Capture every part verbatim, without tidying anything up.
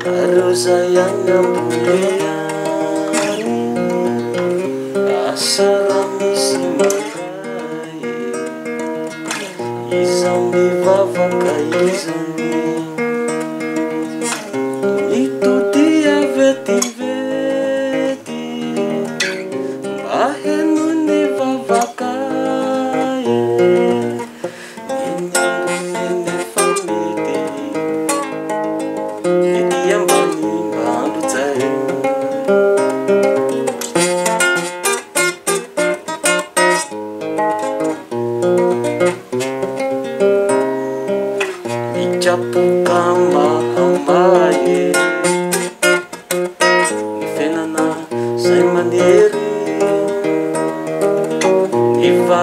Kalau sayang yang mulia, izan vivava e tu te aveti veti, barreno nevava caie, menino família, e te amando quando saiu. Japukamba ambaye Nifenana sai maneri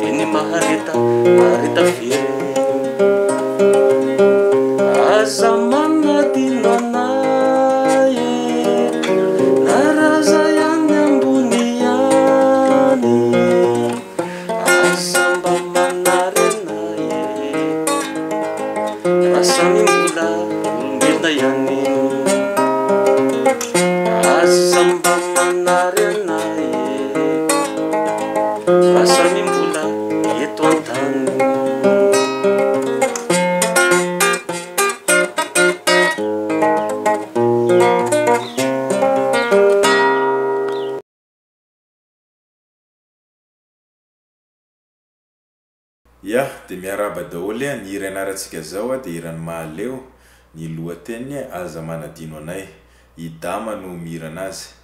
Tini maharita marita fie Aza Manadino Anay Naraza Aza Manadino Anay, passa a mimbula e tu andando. Ia, de miaraba daholo ny irenarantsika zao a dia iran'ny mahaleo ny lohateny Aza Manadino Anay. Idama no miranazy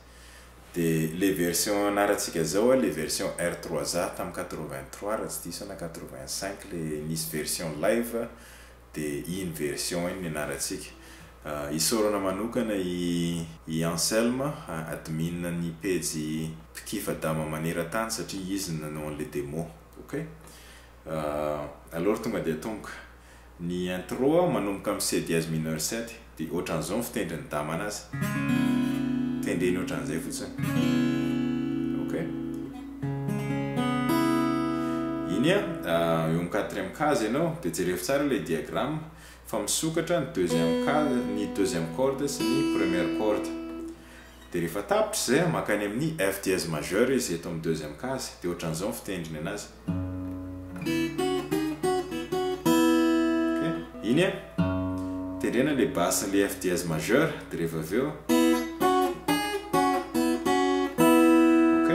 de le version narantsika zao a le version R trois A tam quatre-vingt-trois raha tsy diso na quatre-vingt-cinq le nisy version live de une version iny narantsika uh, isorana manokana i i Anselma admin ny page Pikifa Dama maneratany satria izy nanao le démo OK euh alors tonga de tonga ny intro manomboka amin'ny C dièse mineur sept de outra zon fitendriny dama anazy tendreny ohatran'izay fotsiny OK inia eo amin'ny quatrième case ianao de jereo tsara le diagramme fa misokatra ny deuxième case ny deuxième corde sy ny première corde de rehefa tapitra izay makany amin'ny F dièse majeur izy eto amin'ny deuxième case de outran'izao fitendriny anazy OK inia terena le basse le F dièse majeur treva veu OK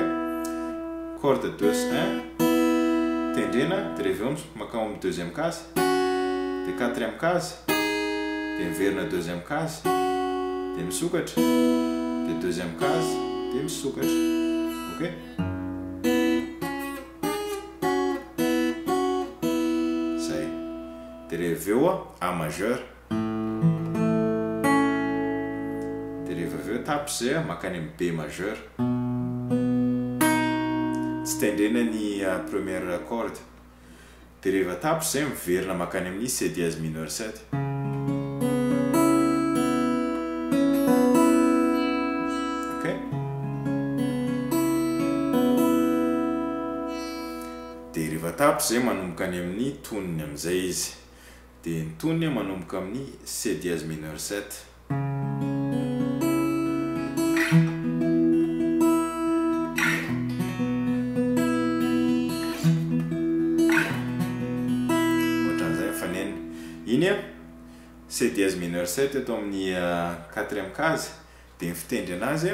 corde deux un terena trevamos marcamos na deuxième case de quatrième case tem ver na deuxième case tem sukat de deuxième case tem sukat OK sai treveu a majeur tapser makany amin'ny B majeur stendena ny première corde tereva tapser verna makany amin'ny C dièse mineur sept OK tereva tapser manomboka any amin'ny toniny amizay izy de ny toniny manomboka amin'ny C dièse mineur sept C dièse mineur sept eto amin'ny quatrième case de fitendry anazy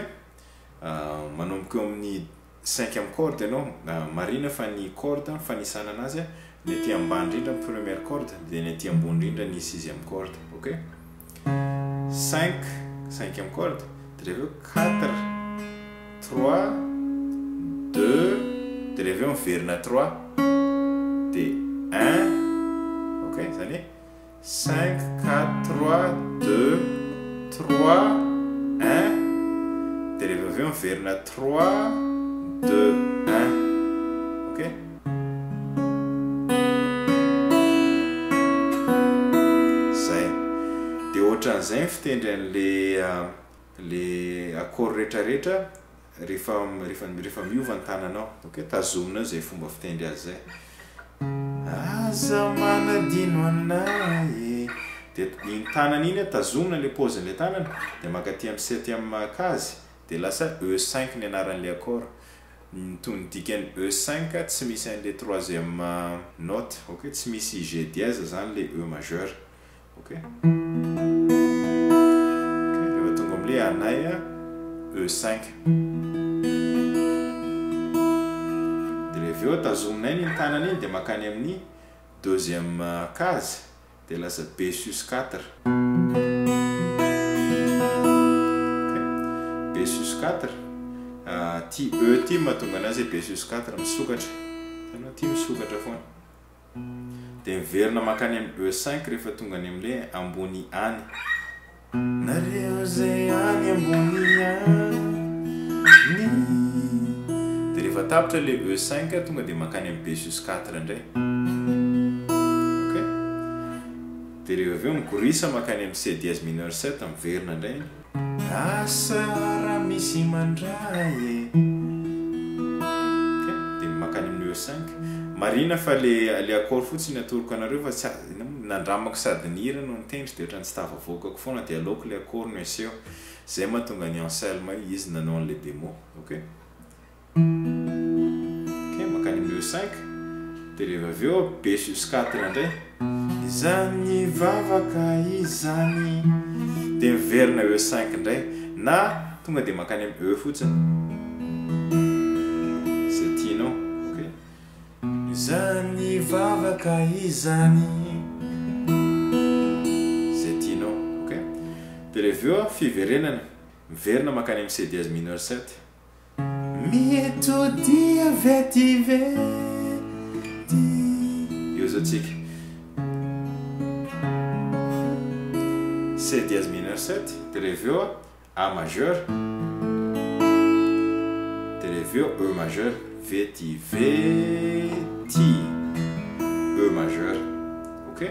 manomboka amin'ny cinquième corde no marina fa ny corde fanisana anazy ny ety ambany indrindra première corde de ny ety ambony indrindra ny sixième corde OK cinq cinquième corde treveu quatre trois deux treveu on verna trois de un OK ça n'est cinq, quatre, trois, deux, trois, un Télévision verna trois, deux, un OK ça est de outranzay fitendriny le le accord rehetrarehetra rehefa rehefa miova ny tananao OK tazomina zay fomba fitendry azy zay Aza Manadino Anay. De ny tanany iny tazomina le paozin'ilay tanany de mankaty amin'ny septième case de lasa E cinq ny anaran'ilay accord. Ny tony dikany E cinq tsy misy an'ilay troisième note, OK, tsy misy G dièse zany le E majeur, OK. Revo tonga am'ilay anay E cinq. De revo tazomina iny tanany iny de makany amin'ny deuxième case. De lasa B sus quatre. Okay. B sus quatre. Uh, ti E ti mahatonga anazy B sus quatre misokatra. Tena ti misokatra foana. De miverina makany amin'ny E cinq rehefa tonga any amin'ilay ambony any. Nareo zay any ambony any. De rehefa tapitra ilay E cinq tonga dia makany amin'ny B sus quatre indray. De revo avy eo mikorisa makany amin'ny C dièse mineur sept amin'ny verina indray. Asa raha misy mandray e. De makany amin'ny E cinq. Marina fa le le accord fotsiny atoroko anareo fa tsy nandramako sady nira no nitendry de ohatrany tsy tafavoakako foana de aleoko le accord no aseho. Zay mahatonga ny enselement izy nanao an'ilay démo, OK. OK, makany amin'ny E cinq. De revo avy eo B sus quatre indray. Izany vavaka izany. De miverina E cinq indray na tonga de makany amin'ny E fotsiny. Zay tianao, OK. Izany vavaka izany. Zay tianao, OK. De revo fiverenana miverina makany amin'ny C dièse mineur sept. Mitodia vetive di. Io zotsika C dièse mineur sept, de revo A majeur, de revo E majeur, V ti V ti E majeur, OK.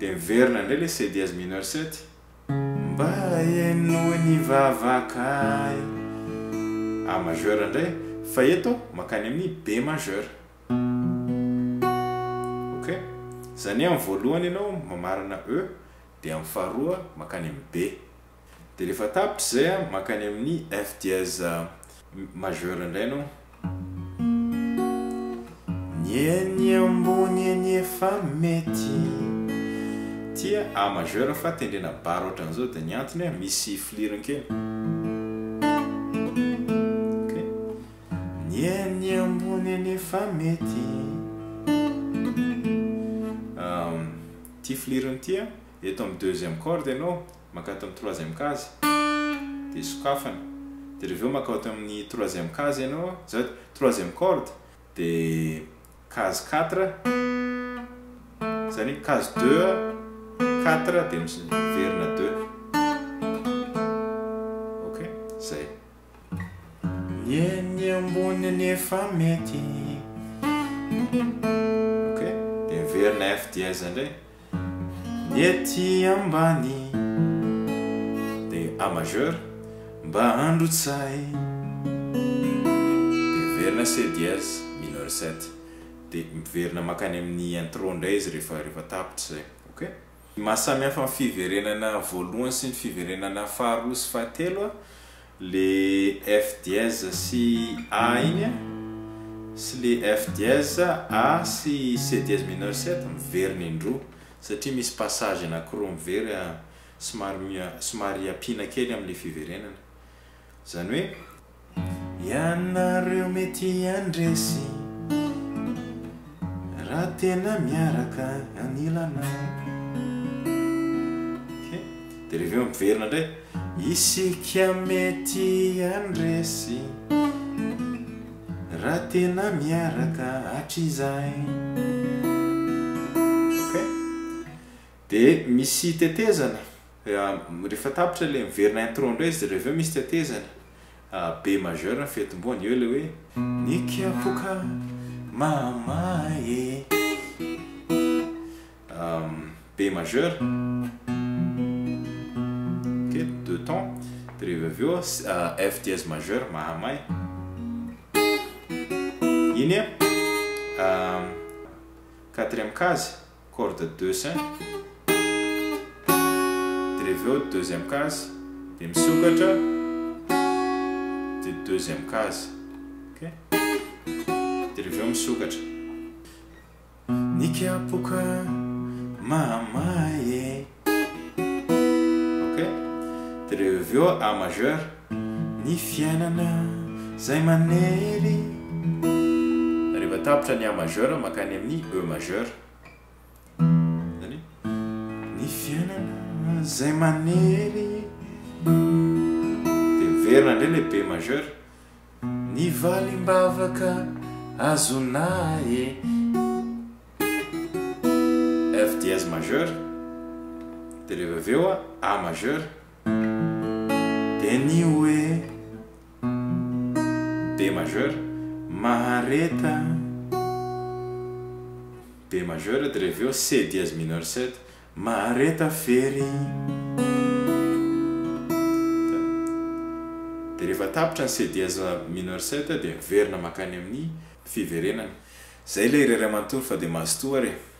De miverina indray le C dièse mineur sept. Mba eno ny vavakay. A majeur indray fa eto makany amin'ny B majeur, OK. Zany amin'ny voalohany ianao mamarina E de amin'ny faharoa makany amin'ny B. De rehefa tapitra izay makany amin'ny F dièse majeur indray ianao. Ny eny ambony eny efa mety. Tia A majeur fa tendrena bara ohatran'izao de ny antony misy fliriny kely. OK. Ny eny ambony eny efa mety. Um, ti fliriny tia et ton deuxième corde non makato am troisième case de sokafana de revo makato amni troisième case non zat troisième corde de case quatre zany case deux quatre de verna deux, OK. Zay nyen yambone ne fameti, OK. De verna F dièse indray. Ety ambany de A majeur mba andro tsay de miverina C dièse mineur sept de miverina makany amin'ny intro indray izy rehefa rehefa tapitra zay, OK. Mahasamihafa ny fiverenana voalohany sy ny fiverenana faharoa sy fahatelo a le F dièse sy A iny a sy le F dièse A sy C dièse mineur sept miverina indroa satria misy passage anankiroa mivery somary somary apiana kely amin'ilay fiverenana. Zany hoe ianareo mety andresy raha tena miaraka anilana, OK. De revo miverina indray isika mety andresy raha tena miaraka atr'izay. De misy tetezana rehefa tapitra ilay miverina intro indray izy de revo misy tetezana B majeur ny fetim-boany eo le hoe nikapoka mamae B majeur, OK, deux temps de revo avy eo F dièse majeur mahamay iny Quatrième case, corde deux cents. Treveu, deuxième case. Demsugaja, de deuxième case. Ok? Treveu, sugaja. Niki apuka, mamae. Ok? Treveu, A majeur. Ni fianana, zaimaneri. Tapra ni A majeur, makanem ni E majeur. Ni fianana zay maneri. De verna ndreny B majeur. Ni valimbavaka azonay. F dièse majeur. De reveo A majeur. De ni oe D majeur. Mahareta B majeur, treveu, C dièse mineur sept, Mahareta feri. Rehefa tapitra ny C dièse mineur sept dia miverina mankany amin'ny fiverenana. Zay ilay iray aman-toro fa dia mazotoa re.